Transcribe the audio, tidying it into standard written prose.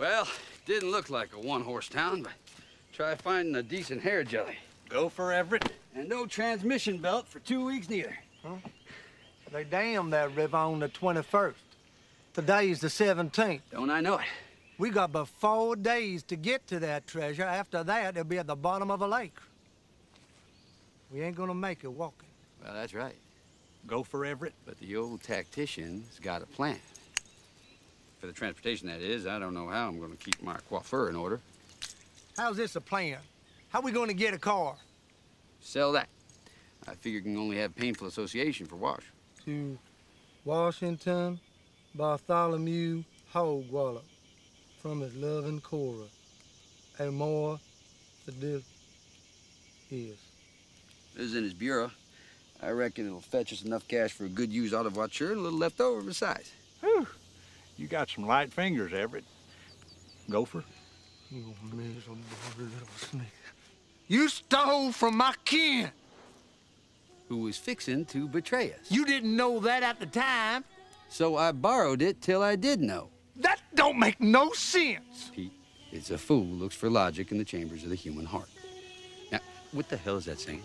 Well, didn't look like a one-horse town, but try finding a decent hair jelly. Go for Everett. And no transmission belt for 2 weeks neither. Huh? They dammed that river on the 21st. Today's the 17th. Don't I know it. We got but 4 days to get to that treasure. After that, it'll be at the bottom of a lake. We ain't gonna make it walking. Well, that's right. Go for Everett. But the old tactician's got a plan. For the transportation, that is. I don't know how I'm gonna keep my coiffure in order. How's this a plan? How we gonna get a car? Sell that. I figure you can only have painful association for Wash. To Washington Bartholomew Hogwallop, from his loving Cora, and more the deal is. This is in his bureau. I reckon it'll fetch us enough cash for a good used auto voiture and a little left over besides. Whew. You got some light fingers, Everett. Gopher? You miserable little snake. You stole from my kin. Who was fixing to betray us. You didn't know that at the time. So I borrowed it till I did know. That don't make no sense. Pete, it's a fool who looks for logic in the chambers of the human heart. Now, what the hell is that saying?